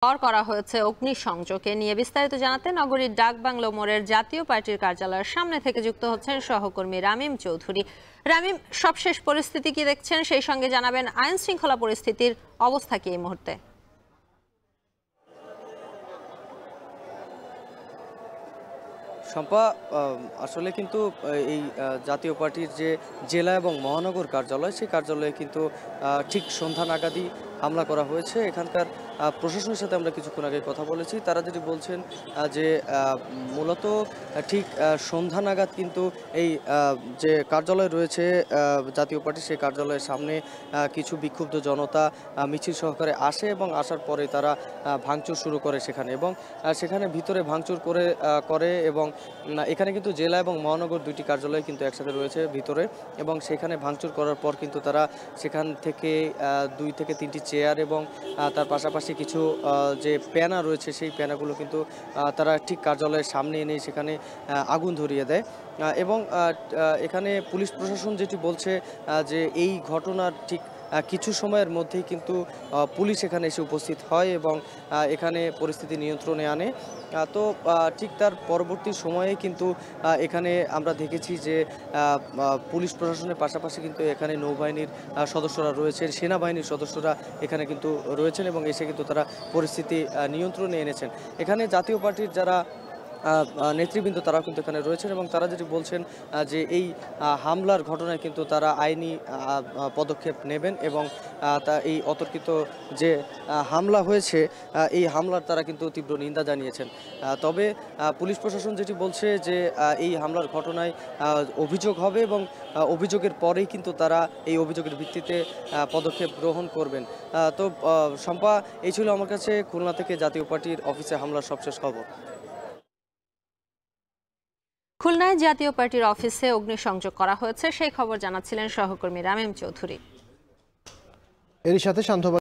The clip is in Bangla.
अग्निसंযোगे निये विस्तारित जानाते नगरीर डाकबांगला मोड़ेर जातीय पार्टीर कार्यालयेर सामने थेके जुक्त होच्छेन सहकर्मी रामीम चौधुरी। रामीम, सबशेष परिस्थिति कि देखछेन सेई संगे जानाबेन आईन श्रृंखला परिस्थितिर अवस्था कि एई मुहूर्ते? शम्पा आसले किन्तु जातीय पार्टीर जे जेला एबं महानगर कार्यालय सेई कार्यालये किन्तु ठीक सन्ध्या नागादी हमला करा हयेछे। एखानकार प्रशासनेर साथे आमरा किछुक्षण आगे कथा बलेছি। तारा जेটি বলছেন যে মূলত ঠিক সন্ধ্যা নাগাদ কিন্তু এই যে কার্যালয় রয়েছে জাতীয় পার্টি সেই কার্যালয়ের সামনে কিছু বিক্ষুব্ধ জনতা মিছিল সহকারে আসে এবং আসার পরে তারা ভাঙচুর শুরু করে সেখানে এবং সেখানে ভিতরে ভাঙচুর করে এবং এখানে কিন্তু জেলা এবং মহানগর দুইটি কার্যালয় কিন্তু একসাথে রয়েছে ভিতরে এবং সেখানে ভাঙচুর করার পর কিন্তু তারা সেখান থেকে 2 থেকে 3টি চেয়ার এবং তার পাশাপাশি কিছু যে প্যানা রয়েছে সেই প্যানাগুলো কিন্তু তারা ঠিক কার্যালয়ের সামনে এনে সেখানে আগুন ধরিয়ে দেয় এবং এখানে পুলিশ প্রশাসন যেটি বলছে যে এই ঘটনার ঠিক কিছু সময়ের মধ্যেই কিন্তু পুলিশ এখানে এসে উপস্থিত হয় এবং এখানে পরিস্থিতি নিয়ন্ত্রণে আনে। তো ঠিক তার পরবর্তী সময়ে কিন্তু এখানে আমরা দেখেছি যে পুলিশ প্রশাসনের পাশাপাশি কিন্তু এখানে নৌবাহিনীর সদস্যরা রয়েছেন, সেনাবাহিনীর সদস্যরা এখানে কিন্তু রয়েছেন এবং এসে কিন্তু তারা পরিস্থিতি নিয়ন্ত্রণে এনেছেন। এখানে জাতীয় পার্টির যারা নেতৃবৃন্দ তারা কিন্তু এখানে রয়েছেন এবং তারা যেটি বলছেন যে এই হামলার ঘটনায় কিন্তু তারা আইনি পদক্ষেপ নেবেন এবং তা এই অতর্কিত যে হামলা হয়েছে এই হামলার তারা কিন্তু তীব্র নিন্দা জানিয়েছেন। তবে পুলিশ প্রশাসন যেটি বলছে যে এই হামলার ঘটনায় অভিযোগ হবে এবং অভিযোগের পরেই কিন্তু তারা এই অভিযোগের ভিত্তিতে পদক্ষেপ গ্রহণ করবেন। তো শম্পা, এই ছিল আমার কাছে খুলনা থেকে জাতীয় পার্টির অফিসে হামলার সবশেষ খবর। খুলনায় জাতীয় পার্টির অফিসে অগ্নিসংযোগ করা হয়েছে সেই খবর জানাচ্ছিলেন সহকর্মী রামীম চৌধুরী।